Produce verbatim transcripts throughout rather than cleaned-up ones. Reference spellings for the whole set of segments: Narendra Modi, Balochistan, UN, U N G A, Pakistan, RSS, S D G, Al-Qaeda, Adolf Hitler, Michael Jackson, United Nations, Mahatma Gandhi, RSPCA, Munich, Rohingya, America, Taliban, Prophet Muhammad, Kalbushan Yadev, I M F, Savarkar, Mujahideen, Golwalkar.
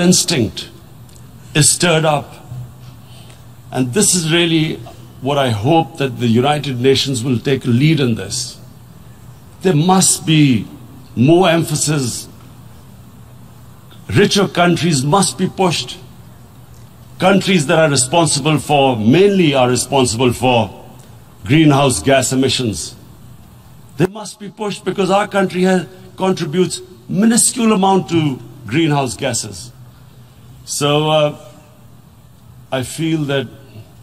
Instinct is stirred up, and this is really what I hope that the United Nations will take a lead in this. There must be more emphasis. Richer countries must be pushed. Countries that are responsible for, mainly are responsible for greenhouse gas emissions. They must be pushed because our country has, contributes minuscule amount to greenhouse gases. So uh, I feel that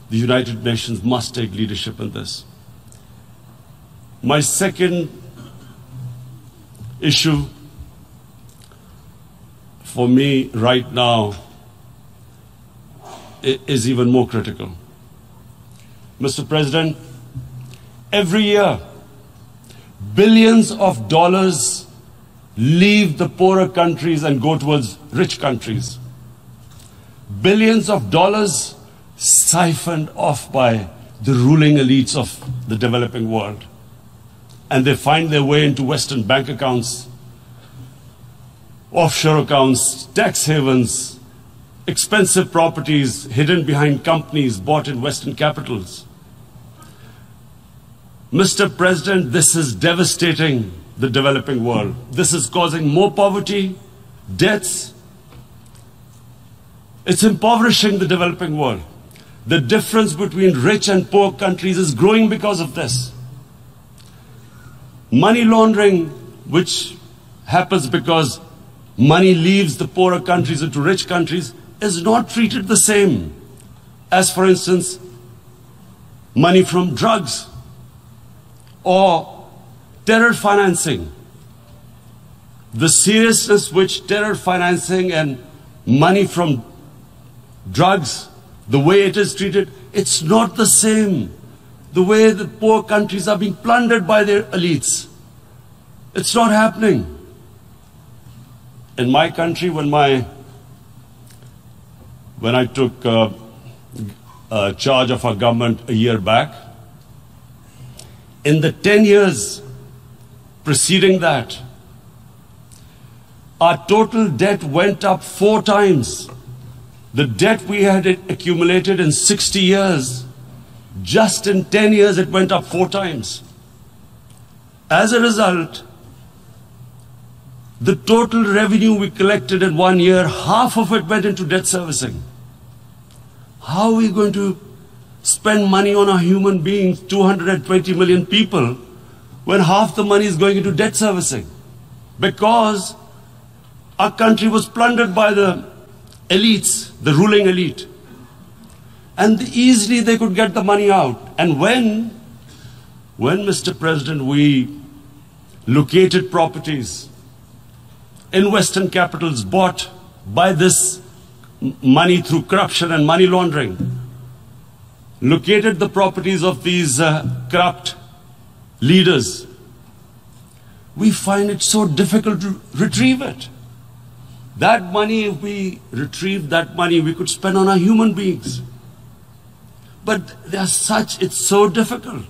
the United Nations must take leadership in this. My second issue for me right now is even more critical. Mister President, every year, billions of dollars leave the poorer countries and go towards rich countries. Billions of dollars siphoned off by the ruling elites of the developing world. And they find their way into Western bank accounts, offshore accounts, tax havens, expensive properties hidden behind companies bought in Western capitals. Mister President, this is devastating the developing world. This is causing more poverty, deaths. It's impoverishing the developing world. The difference between rich and poor countries is growing because of this. Money laundering, which happens because money leaves the poorer countries into rich countries, is not treated the same as, for instance, money from drugs or terror financing. The seriousness which terror financing and money from drugs, the way it is treated, it's not the same. The way the poor countries are being plundered by their elites, it's not happening. In my country, when my when I took uh, uh, charge of our government a year back, in the ten years preceding that, our total debt went up four times. The debt we had accumulated in sixty years, just in ten years, it went up four times. As a result, the total revenue we collected in one year, half of it went into debt servicing. How are we going to spend money on our human beings, two hundred twenty million people, when half the money is going into debt servicing? Because our country was plundered by the elites, the ruling elite. And easily they could get the money out. And when, when, Mister President, we located properties in Western capitals bought by this money through corruption and money laundering, located the properties of these uh, corrupt leaders, we find it so difficult to retrieve it. That money, if we retrieve that money, we could spend on our human beings. But they are such, it's so difficult.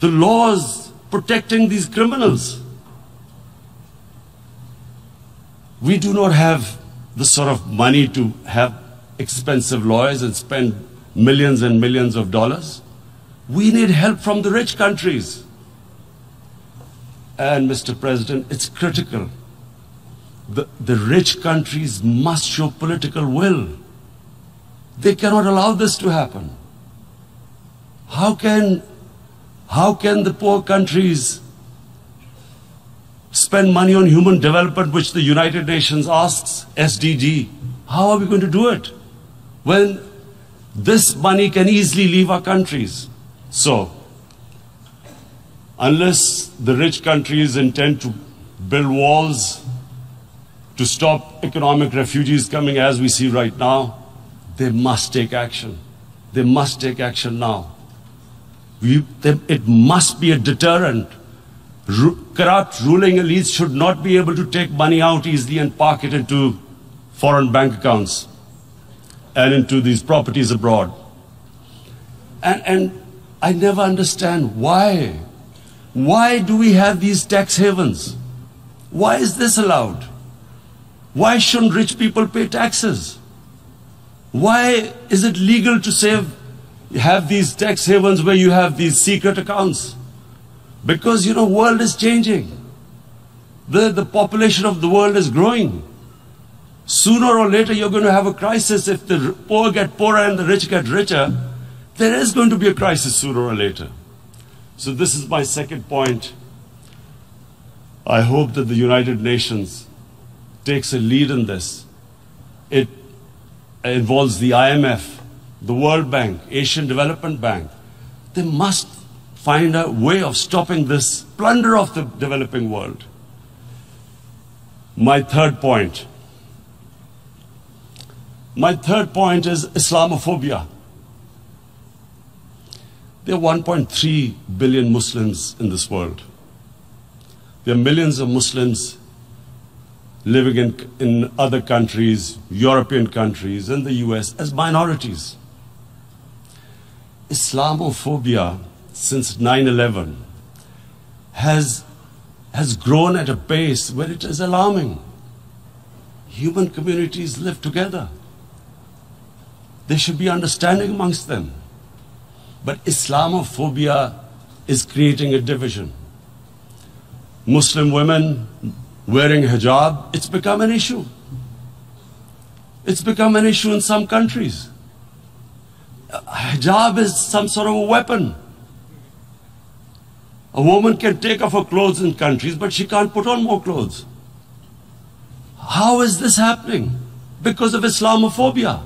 The laws protecting these criminals, we do not have the sort of money to have expensive lawyers and spend millions and millions of dollars. We need help from the rich countries. And Mister President, it's critical. The, the rich countries must show political will. They cannot allow this to happen. How can, how can the poor countries spend money on human development, which the United Nations asks, S D G? How are we going to do it when this money can easily leave our countries? So, unless the rich countries intend to build walls to stop economic refugees coming, as we see right now, they must take action. They must take action now. We, they, it must be a deterrent. Corrupt ruling elites should not be able to take money out easily and park it into foreign bank accounts and into these properties abroad. And, and I never understand why. Why do we have these tax havens? Why is this allowed? Why shouldn't rich people pay taxes? Why is it legal to save, have these tax havens where you have these secret accounts? Because, you know, world is changing. The, the population of the world is growing. Sooner or later, you're going to have a crisis. If the poor get poorer and the rich get richer, there is going to be a crisis sooner or later. So this is my second point. I hope that the United Nations takes a lead in this. It involves the I M F, the World Bank, Asian Development Bank. They must find a way of stopping this plunder of the developing world. My third point. My third point is Islamophobia. There are one point three billion Muslims in this world. There are millions of Muslims living in, in other countries, European countries, in the U S, as minorities. Islamophobia, since nine eleven, has, has grown at a pace where it is alarming. Human communities live together. There should be understanding amongst them. But Islamophobia is creating a division. Muslim women wearing hijab, it's become an issue. It's become an issue in some countries. Hijab is some sort of a weapon. A woman can take off her clothes in countries, but she can't put on more clothes. How is this happening? Because of Islamophobia.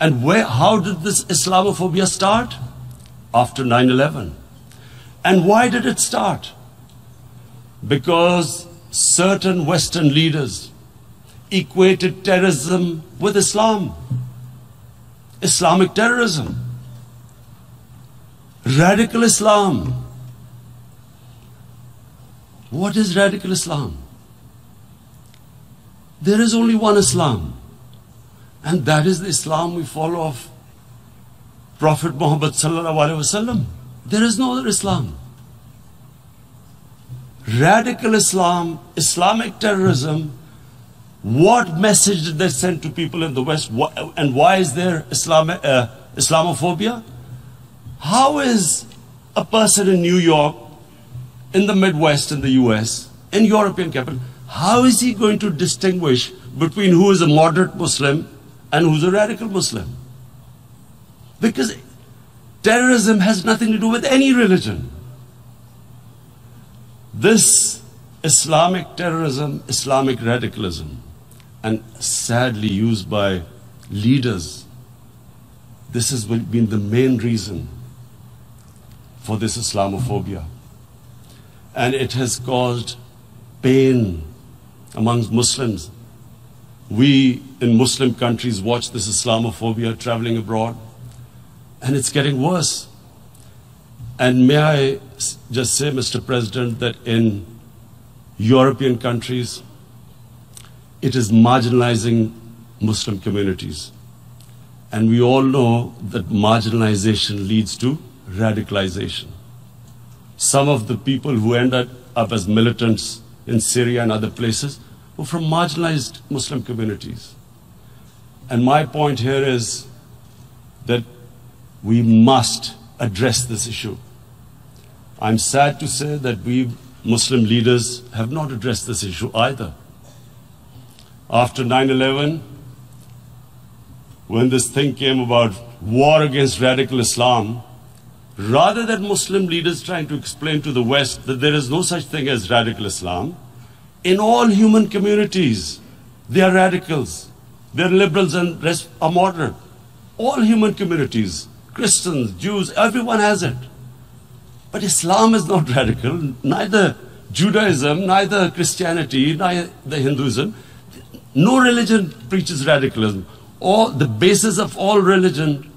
And where, how did this Islamophobia start? After nine eleven. And why did it start? Because certain Western leaders equated terrorism with Islam, Islamic terrorism, radical Islam. What is radical Islam? There is only one Islam, and that is the Islam we follow of Prophet Muhammad sallallahu alaihi wasallam. There is no other Islam. Radical Islam, Islamic terrorism, what message did they send to people in the West? And why is there Islam, uh, Islamophobia? How is a person in New York, in the Midwest, in the U S, in European capital, how is he going to distinguish between who is a moderate Muslim and who's a radical Muslim? Because terrorism has nothing to do with any religion. This Islamic terrorism, Islamic radicalism, and sadly used by leaders, this has been the main reason for this Islamophobia. And it has caused pain amongst Muslims. We in Muslim countries watch this Islamophobia traveling abroad, and it's getting worse. And may I just say, Mister President, that in European countries, it is marginalizing Muslim communities. And we all know that marginalization leads to radicalization. Some of the people who end up as militants in Syria and other places were from marginalized Muslim communities. And my point here is that we must address this issue. I'm sad to say that we Muslim leaders have not addressed this issue either. After nine eleven, when this thing came about, war against radical Islam, rather than Muslim leaders trying to explain to the West that there is no such thing as radical Islam, in all human communities, they are radicals, they are liberals and rest are moderate. All human communities, Christians, Jews, everyone has it. But Islam is not radical, neither Judaism, neither Christianity, neither Hinduism. No religion preaches radicalism. All, the basis of all religion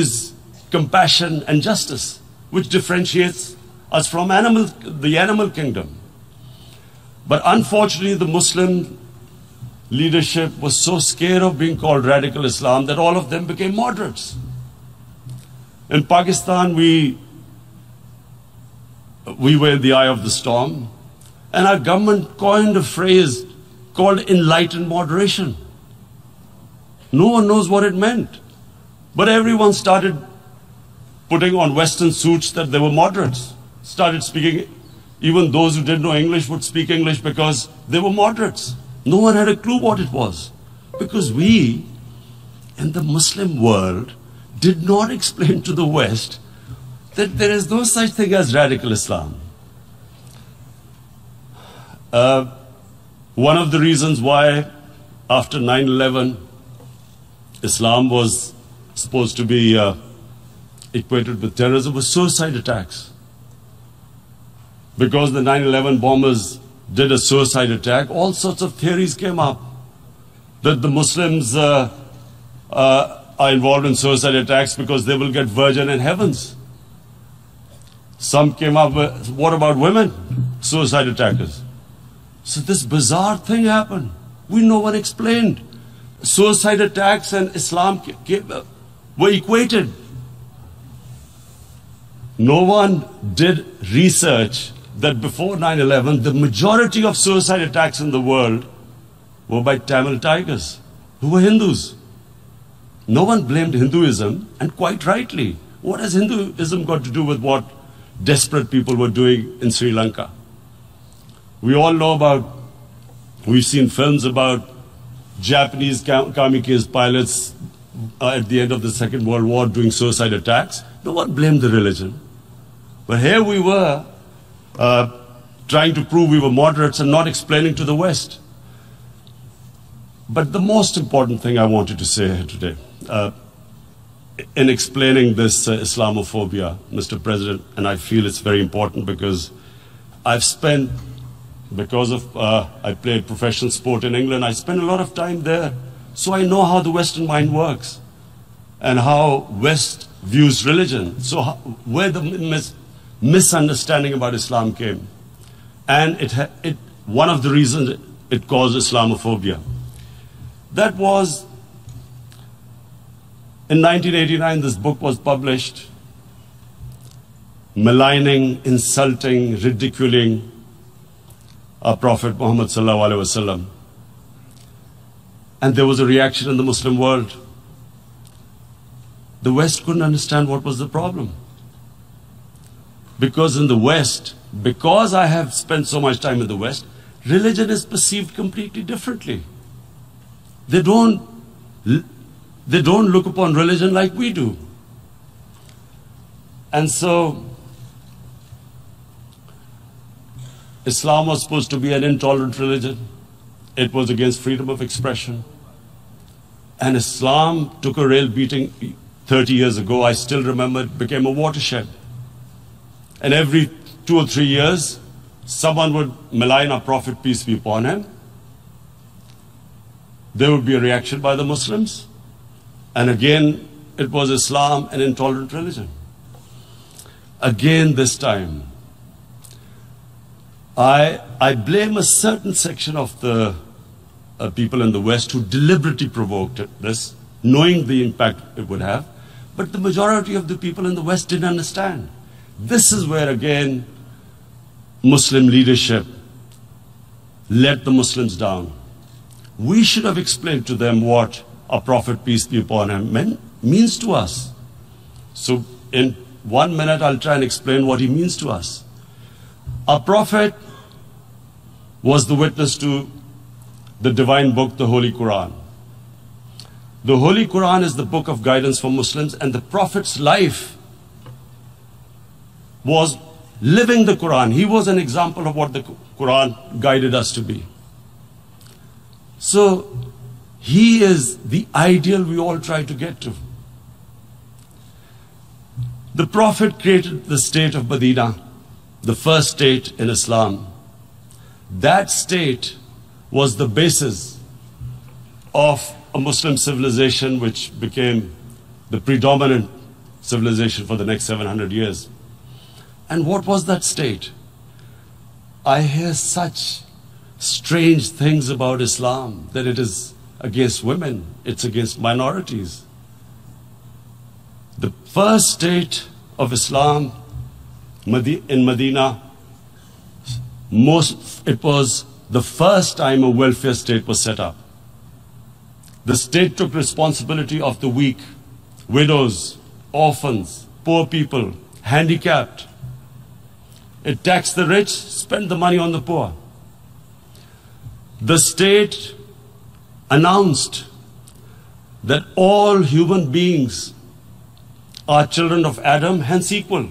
is compassion and justice, which differentiates us from animal, the animal kingdom. But unfortunately, the Muslim leadership was so scared of being called radical Islam that all of them became moderates. In Pakistan, we We were in the eye of the storm, and our government coined a phrase called enlightened moderation. No one knows what it meant. But everyone started putting on Western suits that they were moderates. Started speaking, even those who didn't know English would speak English because they were moderates. No one had a clue what it was. Because we, in the Muslim world, did not explain to the West that there is no such thing as radical Islam. Uh, one of the reasons why after nine eleven, Islam was supposed to be uh, equated with terrorism was suicide attacks. Because the nine eleven bombers did a suicide attack, all sorts of theories came up that the Muslims uh, uh, are involved in suicide attacks because they will get virgin in heavens. Some came up with, what about women? Suicide attackers. So this bizarre thing happened. We no one explained. Suicide attacks and Islam were equated. No one did research that before nine eleven, the majority of suicide attacks in the world were by Tamil tigers, who were Hindus. No one blamed Hinduism, and quite rightly. What has Hinduism got to do with what desperate people were doing in Sri Lanka? We all know about, we've seen films about Japanese kamikaze pilots uh, at the end of the Second World War doing suicide attacks. No one blamed the religion. But here we were uh, trying to prove we were moderates and not explaining to the West. But the most important thing I wanted to say here today, uh, in explaining this uh, Islamophobia, Mister President, and I feel it's very important because I've spent Because of uh, I played professional sport in England, I spent a lot of time there. So I know how the Western mind works and how West views religion. So how, where the mis misunderstanding about Islam came. And it, ha it one of the reasons it, it caused Islamophobia. That was, in nineteen eighty-nine, this book was published, maligning, insulting, ridiculing our Prophet Muhammad Sallallahu Alaihi Wasallam. And there was a reaction in the Muslim world. The West couldn't understand what was the problem. Because in the West, because I have spent so much time in the West, religion is perceived completely differently. They don't, they don't look upon religion like we do. And so, Islam was supposed to be an intolerant religion. It was against freedom of expression. And Islam took a real beating thirty years ago. I still remember it became a watershed. And every two or three years, someone would malign our Prophet, peace be upon him. There would be a reaction by the Muslims. And again, it was Islam, an intolerant religion. Again this time, I, I blame a certain section of the uh, people in the West who deliberately provoked it, this, knowing the impact it would have. But the majority of the people in the West didn't understand. This is where, again, Muslim leadership let the Muslims down. We should have explained to them what our Prophet, peace be upon him, meant, means to us. So in one minute, I'll try and explain what he means to us. Our Prophet was the witness to the divine book, the Holy Quran. The Holy Quran is the book of guidance for Muslims, and the Prophet's life was living the Quran. He was an example of what the Quran guided us to be. So he is the ideal we all try to get to. The Prophet created the state of Medina, the first state in Islam. That state was the basis of a Muslim civilization which became the predominant civilization for the next seven hundred years. And what was that state? I hear such strange things about Islam, that it is against women, it's against minorities. The first state of Islam in Medina, most, it was the first time a welfare state was set up. The state took responsibility of the weak, widows, orphans, poor people, handicapped. It taxed the rich, spent the money on the poor. The state announced that all human beings are children of Adam, hence equal,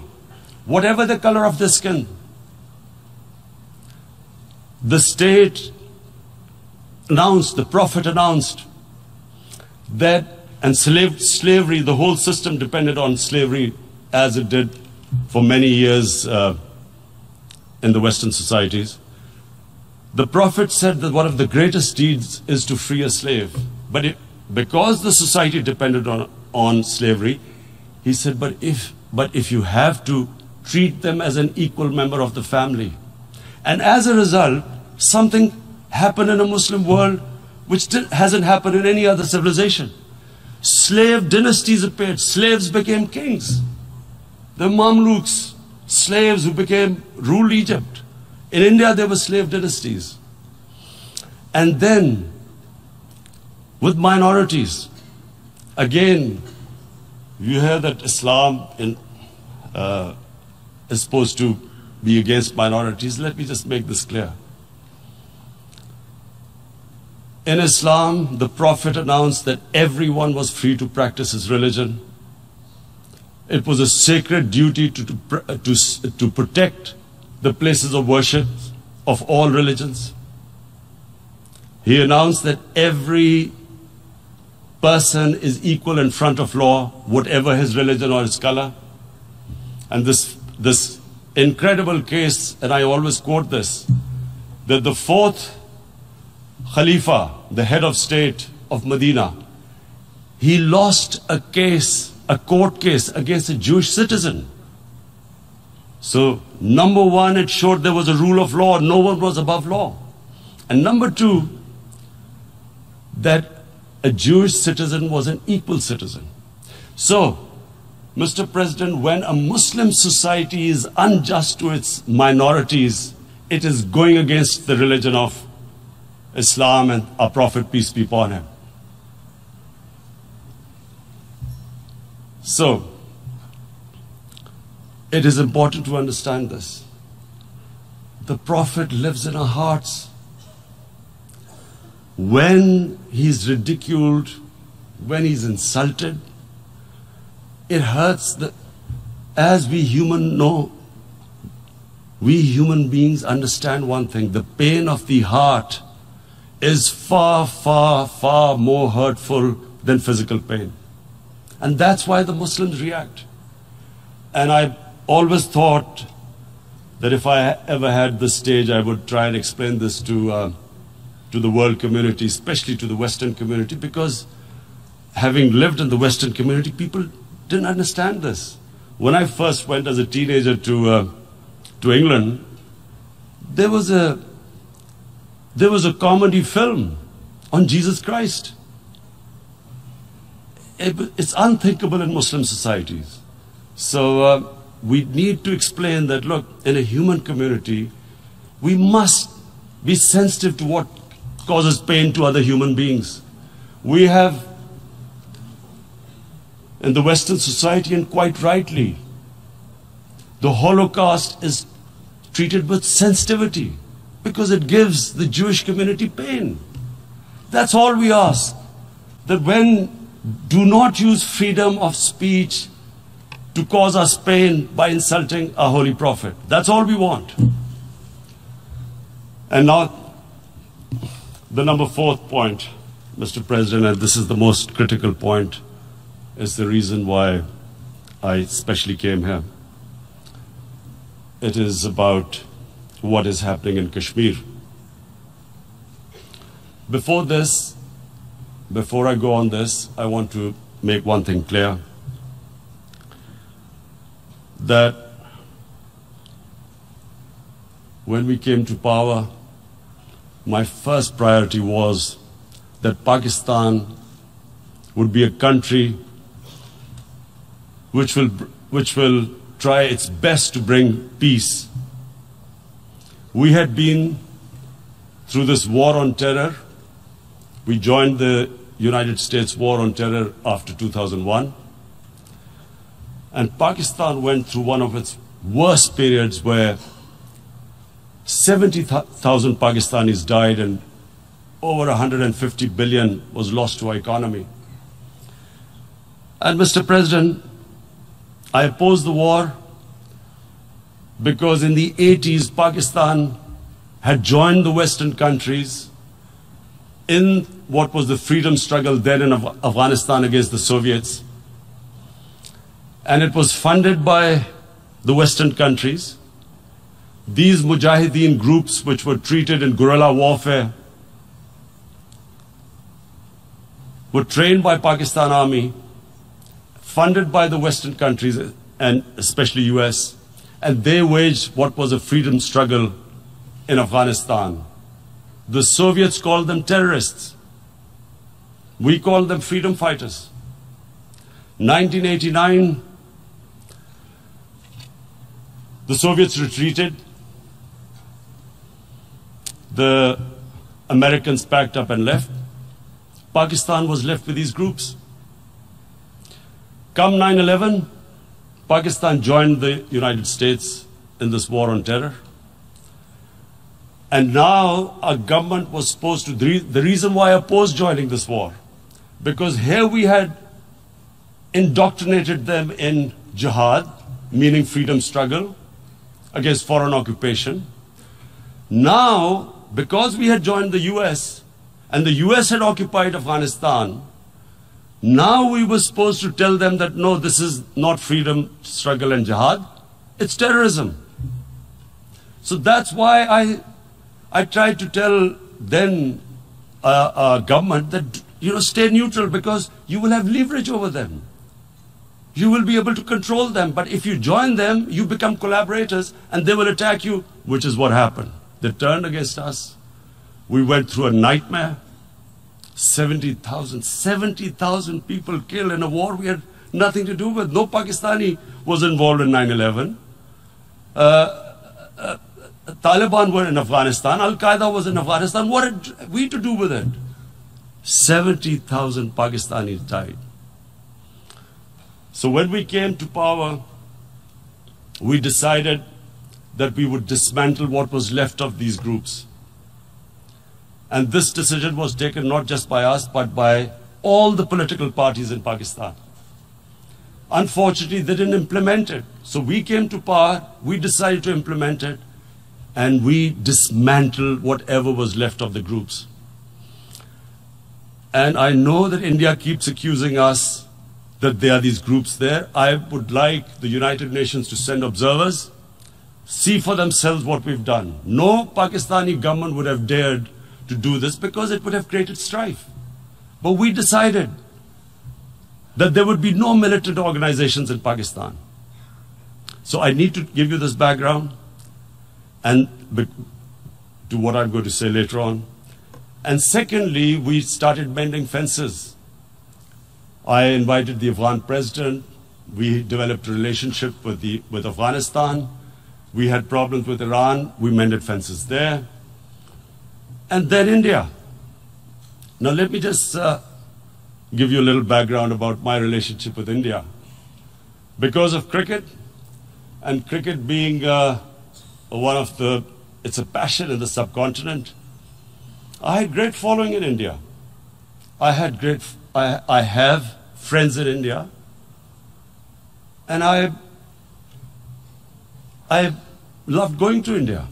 whatever the color of their skin. The state announced, the prophet announced that, and slave, slavery, the whole system depended on slavery as it did for many years uh, in the Western societies. The prophet said that one of the greatest deeds is to free a slave. But it, because the society depended on, on slavery, he said, but if, but if you have to treat them as an equal member of the family. And as a result, something happened in a Muslim world which still hasn't happened in any other civilization. Slave dynasties appeared. Slaves became kings. The Mamluks, slaves who became ruled Egypt. In India, there were slave dynasties. And then, with minorities, again, you hear that Islam in, uh, is supposed to be against minorities. Let me just make this clear. In Islam, the Prophet announced that everyone was free to practice his religion. It was a sacred duty to, to, to, to protect the places of worship of all religions. He announced that every person is equal in front of law, whatever his religion or his color. And this, this incredible case, and I always quote this, that the fourth Khalifa, the head of state of Medina, he lost a case, a court case against a Jewish citizen. So, number one, it showed there was a rule of law, no one was above law. And number two, that a Jewish citizen was an equal citizen. So, Mister President, when a Muslim society is unjust to its minorities, it is going against the religion of Islam and our Prophet, peace be upon him. So, it is important to understand this. The Prophet lives in our hearts. When he's ridiculed, when he's insulted, it hurts. The, as we human know, we human beings understand one thing, the pain of the heart is far, far, far more hurtful than physical pain. And that's why the Muslims react. And I always thought that if I ever had this stage, I would try and explain this to, uh, to the world community, especially to the Western community, because having lived in the Western community, people didn't understand this. When I first went as a teenager to, uh, to England, there was a There was a comedy film on Jesus Christ. It, it's unthinkable in Muslim societies. So uh, we need to explain that, look, in a human community, we must be sensitive to what causes pain to other human beings. We have, in the Western society, and quite rightly, the Holocaust is treated with sensitivity, because it gives the Jewish community pain. That's all we ask. That when, do not use freedom of speech to cause us pain by insulting our holy prophet. That's all we want. And now, the number fourth point, Mister President, and this is the most critical point, is the reason why I especially came here. It is about what is happening in Kashmir. Before this, before I go on this, I want to make one thing clear, that when we came to power, my first priority was that Pakistan would be a country which will, which will try its best to bring peace. We had been Through this war on terror, we joined the United States war on terror after two thousand one. And Pakistan went through one of its worst periods where seventy thousand Pakistanis died and over one hundred fifty billion was lost to our economy. And Mister President, I opposed the war because in the eighties, Pakistan had joined the Western countries in what was the freedom struggle then in Af Afghanistan against the Soviets. And it was funded by the Western countries. These Mujahideen groups, which were treated in guerrilla warfare, were trained by Pakistan Army, funded by the Western countries, and especially U S, and they waged what was a freedom struggle in Afghanistan. The Soviets called them terrorists. We called them freedom fighters. nineteen eighty-nine, the Soviets retreated. The Americans packed up and left. Pakistan was left with these groups. Come nine eleven, Pakistan joined the United States in this war on terror. And now our government was supposed to, the reason why I opposed joining this war, because here we had indoctrinated them in jihad, meaning freedom struggle against foreign occupation. Now, because we had joined the U S and the U S had occupied Afghanistan, now we were supposed to tell them that, no, this is not freedom struggle and jihad, it's terrorism. So that's why I I tried to tell then uh, uh, government that, you know, stay neutral because you will have leverage over them. You will be able to control them. But if you join them, you become collaborators and they will attack you, which is what happened. They turned against us. We went through a nightmare. seventy thousand, seventy thousand people killed in a war we had nothing to do with. No Pakistani was involved in nine eleven. Uh, uh, Taliban were in Afghanistan, Al-Qaeda was in Afghanistan. What had we to do with it? seventy thousand Pakistanis died. So when we came to power, we decided that we would dismantle what was left of these groups. And this decision was taken not just by us, but by all the political parties in Pakistan. Unfortunately, they didn't implement it. So we came to power, we decided to implement it, and we dismantled whatever was left of the groups. And I know that India keeps accusing us that there are these groups there. I would like the United Nations to send observers, see for themselves what we've done. No Pakistani government would have dared to do this because it would have created strife. But we decided that there would be no militant organizations in Pakistan. So I need to give you this background and to what I'm going to say later on. And secondly, we started mending fences. I invited the Afghan president. We developed a relationship with, the, with Afghanistan. We had problems with Iran. We mended fences there. And then India. Now let me just uh, give you a little background about my relationship with India. Because of cricket, and cricket being uh, one of the, it's a passion in the subcontinent, I had great following in India. I had great, I, I have friends in India. And I, I loved going to India.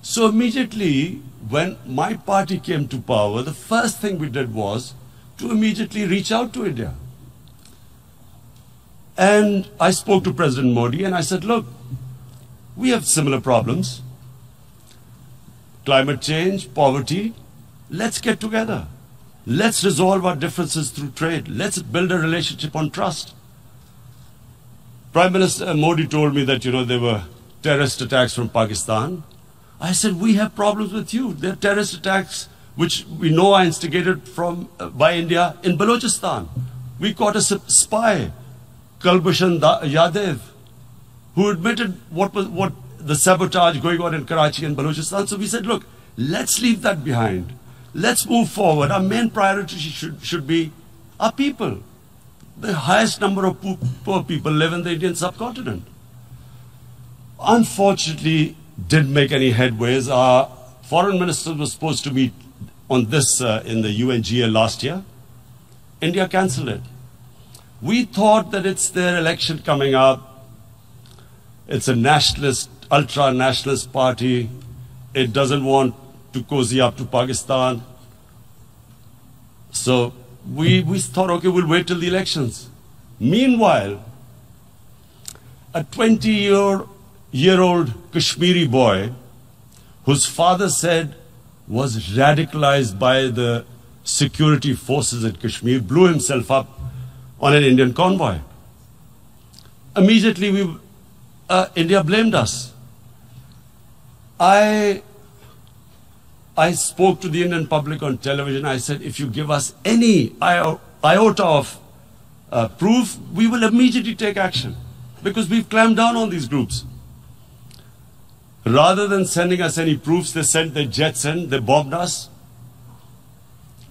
So immediately when my party came to power, the first thing we did was to immediately reach out to India. And I spoke to President Modi and I said, look, we have similar problems. Climate change, poverty, let's get together. Let's resolve our differences through trade. Let's build a relationship on trust. Prime Minister Modi told me that, you know, there were terrorist attacks from Pakistan. I said, we have problems with you. There are terrorist attacks which we know are instigated from, uh, by India in Balochistan. We caught a spy, Kalbushan Yadev, who admitted what was, what the sabotage going on in Karachi and Balochistan. So we said, look, Let's leave that behind. Let's move forward. Our main priority should, should be our people. The highest number of poor people live in the Indian subcontinent. Unfortunately, didn't make any headways. Our foreign minister was supposed to meet on this uh, in the U N G A last year. India cancelled it. We thought that it's their election coming up. It's a nationalist, ultra-nationalist party. It doesn't want to cozy up to Pakistan. So we, we thought, okay, we'll wait till the elections. Meanwhile, a twenty-year-old Kashmiri boy, whose father said was radicalized by the security forces at Kashmir, blew himself up on an Indian convoy. Immediately, we, uh, India blamed us. I, I spoke to the Indian public on television. I said, if you give us any iota of uh, proof, we will immediately take action, because we've clamped down on these groups. Rather than sending us any proofs, they sent their jets in, they bombed us.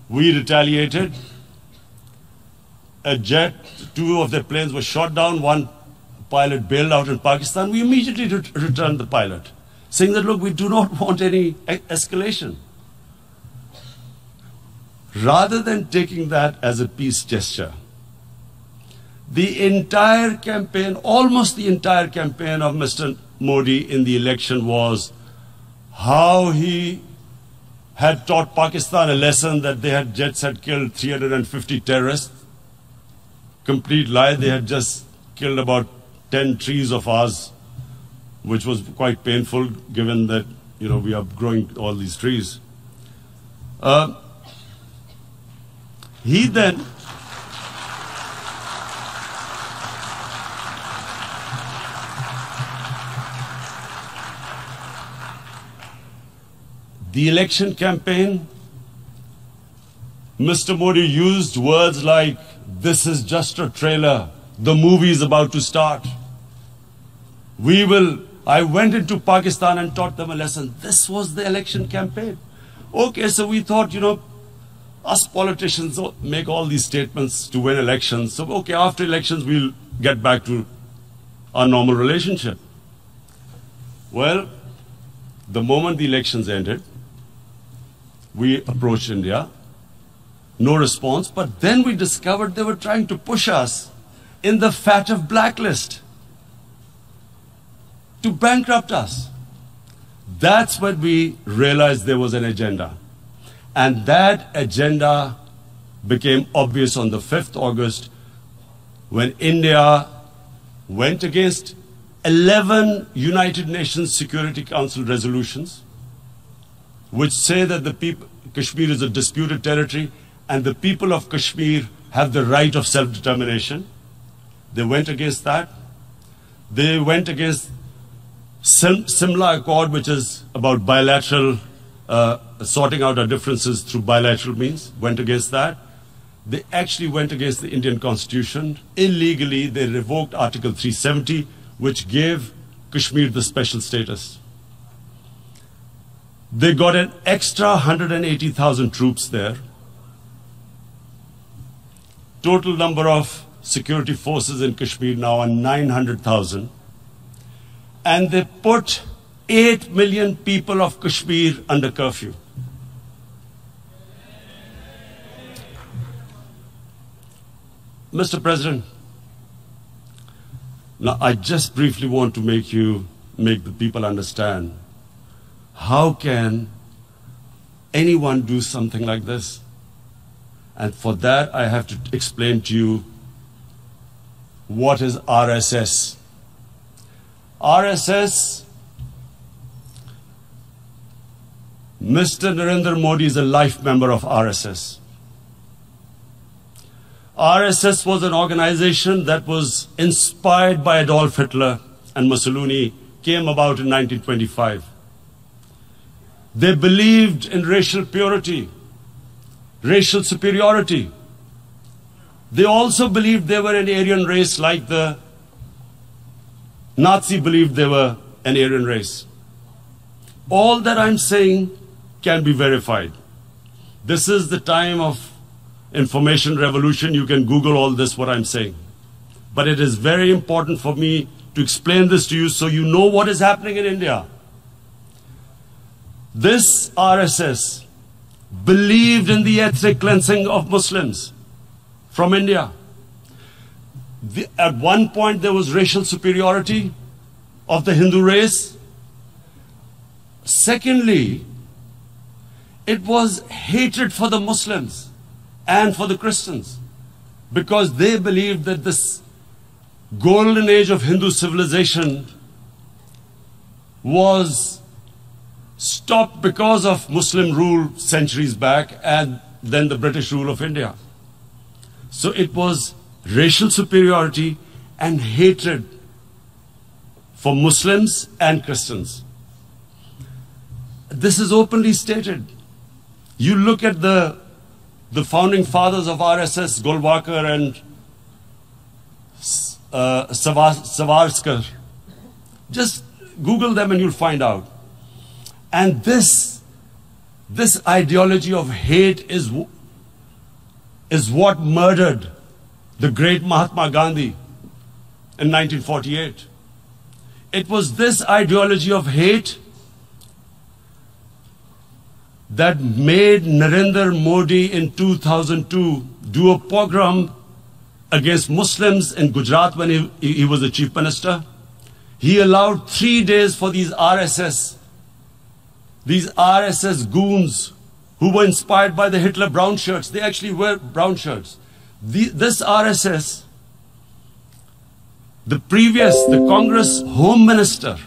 We retaliated. A jet, two of their planes were shot down, one pilot bailed out in Pakistan. We immediately ret returned the pilot, saying that, look, we do not want any escalation. Rather than taking that as a peace gesture, the entire campaign, almost the entire campaign of Mister Modi in the election was how he had taught Pakistan a lesson that they had jets had killed three hundred fifty terrorists. Complete lie. They had just killed about ten trees of ours, which was quite painful given that, you know, we are growing all these trees. Uh, he then... The election campaign, Mister Modi used words like, this is just a trailer, the movie is about to start. We will, I went into Pakistan and taught them a lesson. This was the election campaign. Okay, so we thought, you know, us politicians make all these statements to win elections. So, okay, after elections, we'll get back to our normal relationship. Well, the moment the elections ended, we approached India, no response, but then we discovered they were trying to push us in the fat of blacklist to bankrupt us. That's when we realized there was an agenda. And that agenda became obvious on the fifth of August when India went against eleven United Nations Security Council resolutions, which say that the people, Kashmir is a disputed territory and the people of Kashmir have the right of self-determination. They went against that. They went against Sim Simla Accord, which is about bilateral, uh, sorting out our differences through bilateral means, went against that. They actually went against the Indian Constitution. Illegally, they revoked Article three seventy, which gave Kashmir the special status. They got an extra one hundred eighty thousand troops there. Total number of security forces in Kashmir now are nine hundred thousand. And they put eight million people of Kashmir under curfew. Mister President, now I just briefly want to make you, make the people understand how can anyone do something like this? And for that, I have to explain to you what is R S S. R S S, Mister Narendra Modi is a life member of R S S. R S S was an organization that was inspired by Adolf Hitler and Mussolini, came about in nineteen twenty-five. They believed in racial purity, racial superiority. They also believed they were an Aryan race, like the Nazi believed they were an Aryan race. All that I'm saying can be verified. This is the time of information revolution. You can Google all this, what I'm saying. But it is very important for me to explain this to you so you know what is happening in India. This R S S believed in the ethnic cleansing of Muslims from India. The, at one point there was racial superiority of the Hindu race. Secondly, it was hatred for the Muslims and for the Christians because they believed that this golden age of Hindu civilization was stopped because of Muslim rule centuries back and then the British rule of India. So it was racial superiority and hatred for Muslims and Christians. This is openly stated. You look at the, the founding fathers of R S S, Golwalkar and uh, Savarkar. Just Google them and you'll find out. And this, this ideology of hate is, is what murdered the great Mahatma Gandhi in nineteen forty-eight. It was this ideology of hate that made Narendra Modi in two thousand two do a pogrom against Muslims in Gujarat when he, he was the chief minister. He allowed three days for these R S S, these R S S goons who were inspired by the Hitler brown shirts. They actually wear brown shirts. The, this R S S, the previous, the Congress Home Minister,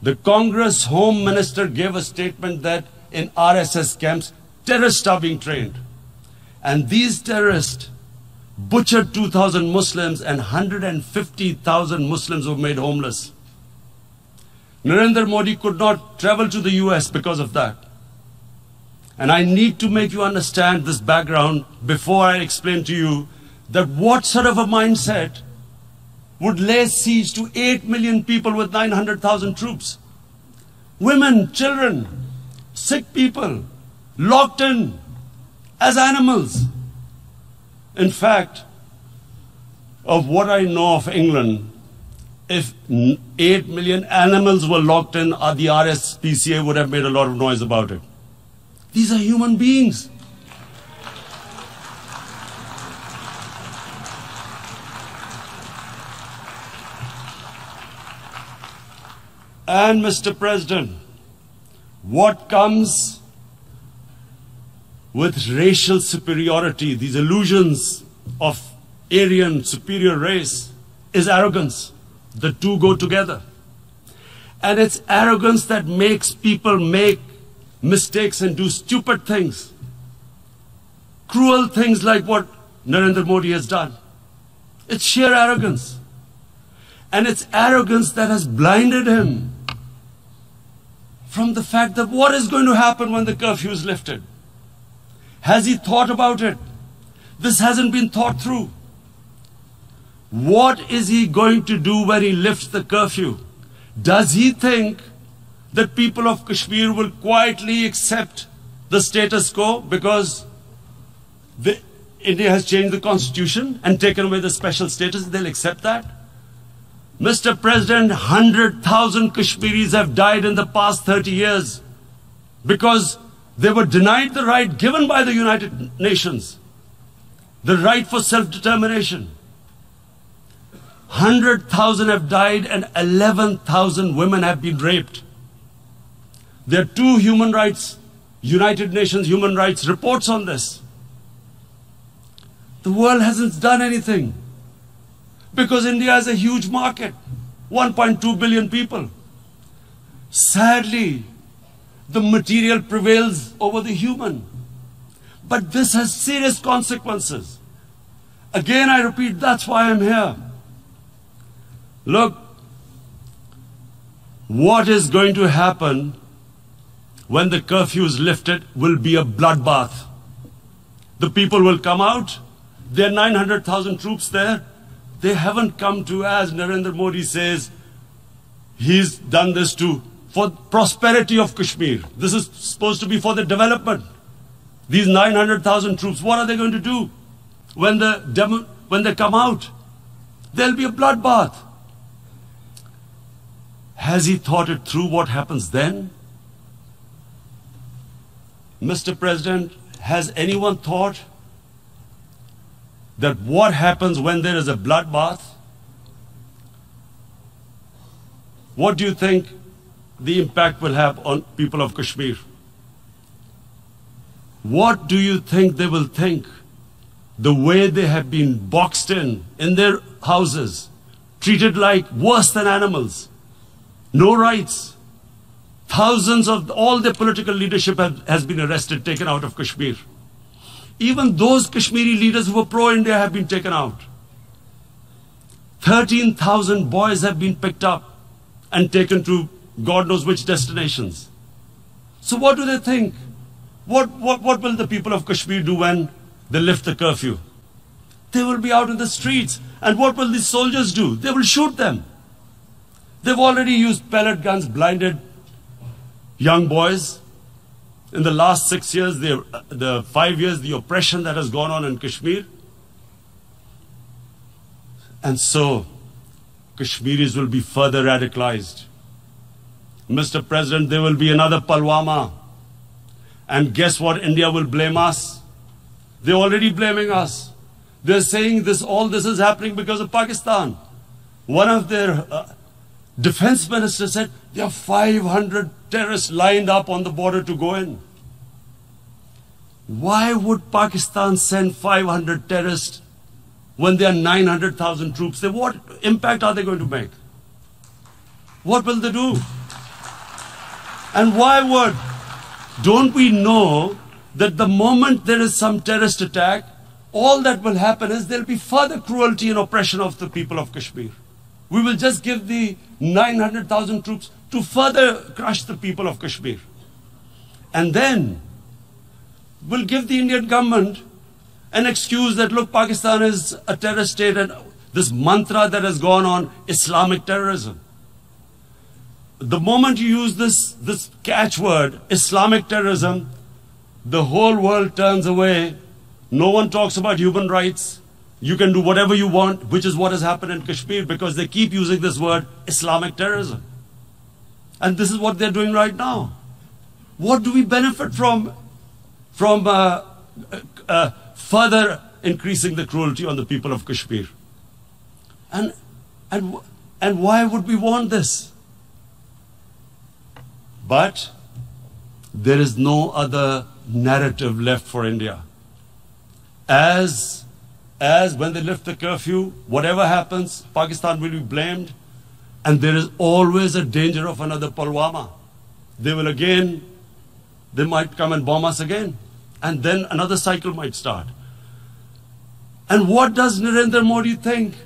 the Congress Home Minister gave a statement that in R S S camps, terrorists are being trained. And these terrorists butchered two thousand Muslims and one hundred fifty thousand Muslims were made homeless. Narendra Modi could not travel to the U S because of that. And I need to make you understand this background before I explain to you that what sort of a mindset would lay siege to eight million people with nine hundred thousand troops. Women, children, sick people, locked in as animals. In fact, of what I know of England, if eight million animals were locked in, the R S P C A would have made a lot of noise about it. These are human beings. And Mister President, what comes with racial superiority, these illusions of Aryan superior race, is arrogance. The two go together. And it's arrogance that makes people make mistakes and do stupid things, cruel things like what Narendra Modi has done. It's sheer arrogance. And it's arrogance that has blinded him from the fact that what is going to happen when the curfew is lifted? Has he thought about it? This hasn't been thought through. What is he going to do when he lifts the curfew? Does he think that people of Kashmir will quietly accept the status quo because the, India has changed the constitution and taken away the special status? They'll accept that? Mister President, one hundred thousand Kashmiris have died in the past thirty years because they were denied the right given by the United Nations, the right for self-determination. one hundred thousand have died and eleven thousand women have been raped. There are two human rights, United Nations human rights reports on this. The world hasn't done anything. Because India is a huge market, one point two billion people. Sadly, the material prevails over the human. But this has serious consequences. Again, I repeat, that's why I'm here. Look, what is going to happen when the curfew is lifted will be a bloodbath. The people will come out. There are nine hundred thousand troops there. They haven't come to, as Narendra Modi says, he's done this to for prosperity of Kashmir. This is supposed to be for the development. These nine hundred thousand troops, what are they going to do when the demo, when they come out? There'll be a bloodbath. Has he thought it through what happens then? Mister President, has anyone thought that what happens when there is a bloodbath? What do you think the impact will have on people of Kashmir? What do you think they will think? The way they have been boxed in, in their houses, treated like worse than animals, no rights. Thousands of all their political leadership have, has been arrested, taken out of Kashmir. Even those Kashmiri leaders who were pro-India have been taken out. thirteen thousand boys have been picked up and taken to God knows which destinations. So what do they think? What, what, what will the people of Kashmir do when they lift the curfew? They will be out in the streets. And what will these soldiers do? They will shoot them. They've already used pellet guns, blinded young boys. In the last six years, the, the five years, the oppression that has gone on in Kashmir. And so, Kashmiris will be further radicalized. Mister President, there will be another Pulwama. And guess what? India will blame us. They're already blaming us. They're saying this, all this is happening because of Pakistan. One of their uh, defense ministers said, there are five hundred terrorists lined up on the border to go in. Why would Pakistan send five hundred terrorists when there are nine hundred thousand troops? They, what impact are they going to make? What will they do? And why would, don't we know that the moment there is some terrorist attack, all that will happen is there will be further cruelty and oppression of the people of Kashmir. We will just give the nine hundred thousand troops to further crush the people of Kashmir. And then we'll give the Indian government an excuse that, look, Pakistan is a terrorist state, and this mantra that has gone on, Islamic terrorism. The moment you use this, this catchword, Islamic terrorism, the whole world turns away. No one talks about human rights. You can do whatever you want, which is what has happened in Kashmir, because they keep using this word, Islamic terrorism. And this is what they're doing right now. What do we benefit from, from uh, uh, further increasing the cruelty on the people of Kashmir? And, and, and why would we want this? But there is no other narrative left for India. As, as when they lift the curfew, whatever happens, Pakistan will be blamed. And there is always a danger of another Pulwama. They will again, they might come and bomb us again. And then another cycle might start. And what does Narendra Modi think?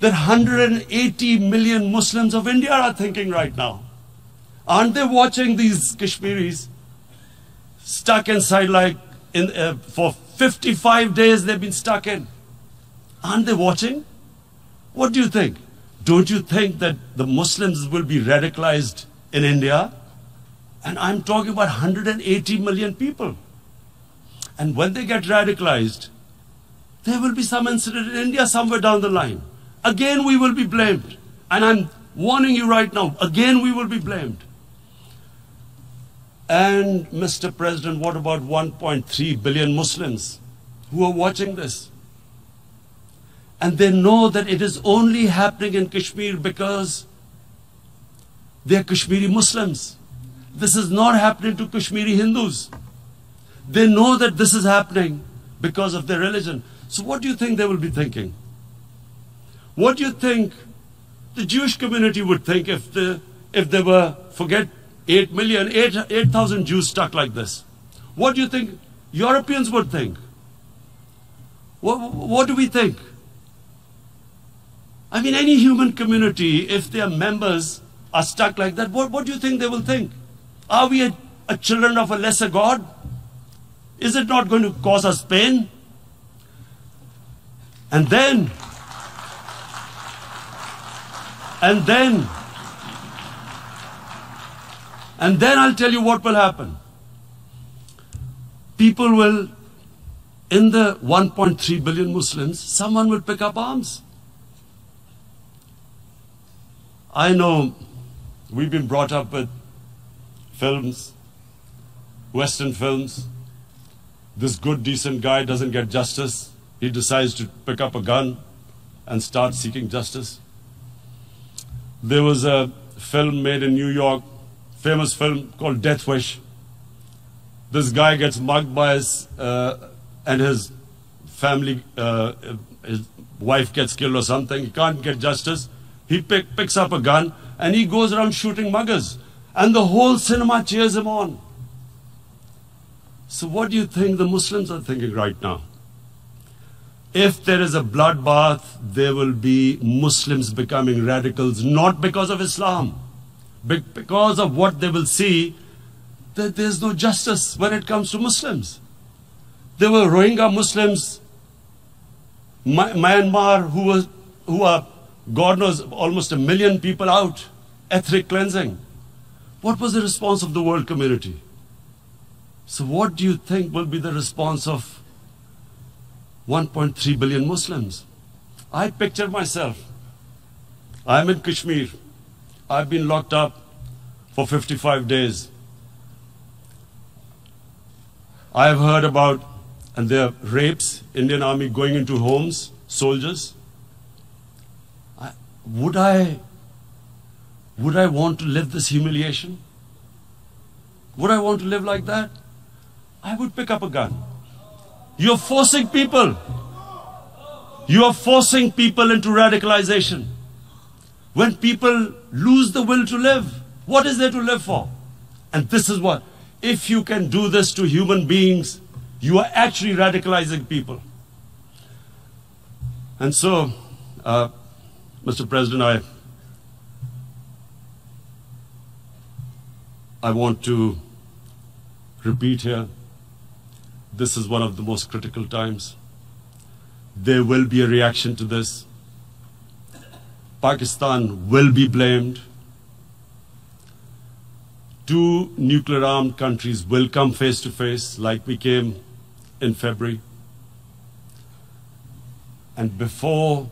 That one hundred eighty million Muslims of India are thinking right now. Aren't they watching these Kashmiris stuck inside like in, uh, for fifty-five days they've been stuck in? Aren't they watching? What do you think? Don't you think that the Muslims will be radicalized in India? And I'm talking about one hundred eighty million people. And when they get radicalized, there will be some incident in India somewhere down the line. Again, we will be blamed. And I'm warning you right now, again, we will be blamed. And Mister President, what about one point three billion Muslims who are watching this? And they know that it is only happening in Kashmir because they are Kashmiri Muslims. This is not happening to Kashmiri Hindus. They know that this is happening because of their religion. So what do you think they will be thinking? What do you think the Jewish community would think if, the, if there were, forget, eight million, eight thousand Jews stuck like this? What do you think Europeans would think? What, what do we think? I mean, any human community, if their members are stuck like that, what, what do you think they will think? Are we a, a children of a lesser God? Is it not going to cause us pain? And then, and then, And then I'll tell you what will happen. People will, in the one point three billion Muslims, someone will pick up arms. I know we've been brought up with films, Western films. This good, decent guy doesn't get justice. He decides to pick up a gun and start seeking justice. There was a film made in New York, famous film called Death Wish. This guy gets mugged by his, uh, and his family, uh, his wife gets killed or something. He can't get justice. He pick, picks up a gun and he goes around shooting muggers. And the whole cinema cheers him on. So what do you think the Muslims are thinking right now? If there is a bloodbath, there will be Muslims becoming radicals, not because of Islam, but because of what they will see, that there's no justice when it comes to Muslims. There were Rohingya Muslims, Myanmar, who, was, who are, God knows, almost a million people out, ethnic cleansing. What was the response of the world community? So what do you think will be the response of one point three billion Muslims? I picture myself. I'm in Kashmir. I've been locked up for fifty-five days. I've heard about, and there are rapes, Indian army going into homes, soldiers. I, would I, would I want to live this humiliation? Would I want to live like that? I would pick up a gun. You're forcing people. You are forcing people into radicalization. When people lose the will to live, what is there to live for? And this is what, if you can do this to human beings, you are actually radicalizing people. And so, uh, Mister President, I, I want to repeat here, this is one of the most critical times. There will be a reaction to this. Pakistan will be blamed. Two nuclear-armed countries will come face-to-face like we came in February. And before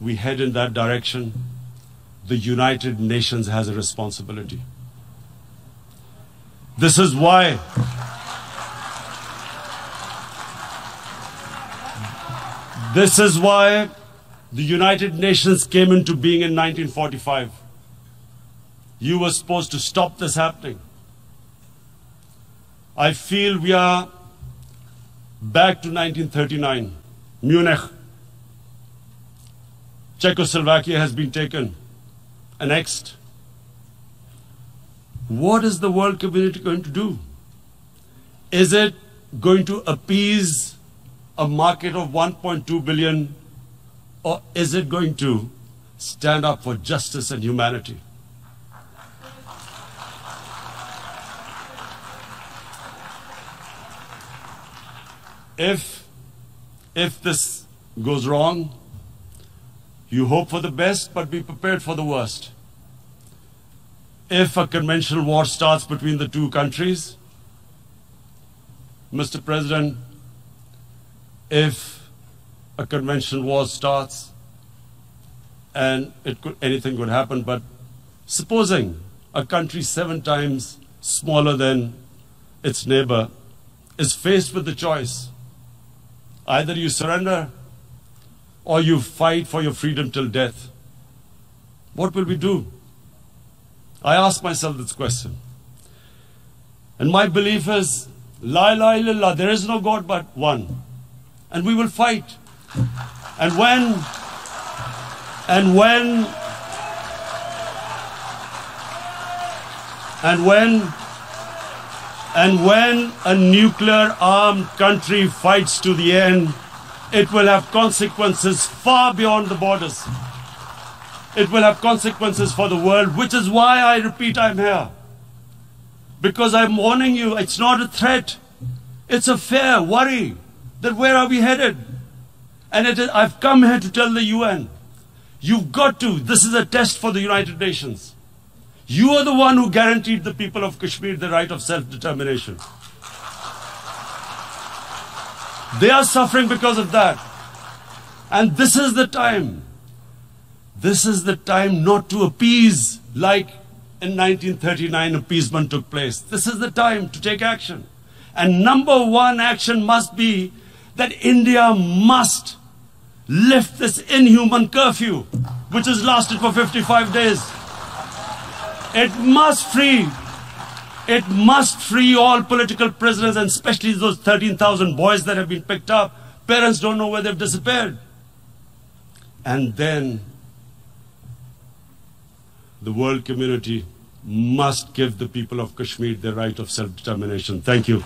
we head in that direction, the United Nations has a responsibility. This is why... This is why the United Nations came into being in nineteen forty-five. You were supposed to stop this happening. I feel we are back to nineteen thirty-nine, Munich. Czechoslovakia has been taken, annexed. What is the world community going to do? Is it going to appease a market of one point two billion, or is it going to stand up for justice and humanity? If, if this goes wrong, you hope for the best, but be prepared for the worst. If a conventional war starts between the two countries, Mister President, if a conventional war starts, and it could, anything could happen, but supposing a country seven times smaller than its neighbor is faced with the choice, either you surrender or you fight for your freedom till death, what will we do? I ask myself this question. And my belief is, la ilaha illallah, there is no God but one. And we will fight. And when, and when, and when, and when a nuclear-armed country fights to the end, it will have consequences far beyond the borders. It will have consequences for the world, which is why I repeat I'm here. Because I'm warning you, it's not a threat. It's a fair worry. Then where are we headed? And it is, I've come here to tell the U N, you've got to, this is a test for the United Nations. You are the one who guaranteed the people of Kashmir the right of self-determination. They are suffering because of that. And this is the time. This is the time not to appease like in nineteen thirty-nine appeasement took place. This is the time to take action. And number one action must be that India must lift this inhuman curfew, which has lasted for fifty-five days. It must free, it must free all political prisoners, and especially those thirteen thousand boys that have been picked up. Parents don't know where they've disappeared. And then the world community must give the people of Kashmir their right of self-determination. Thank you.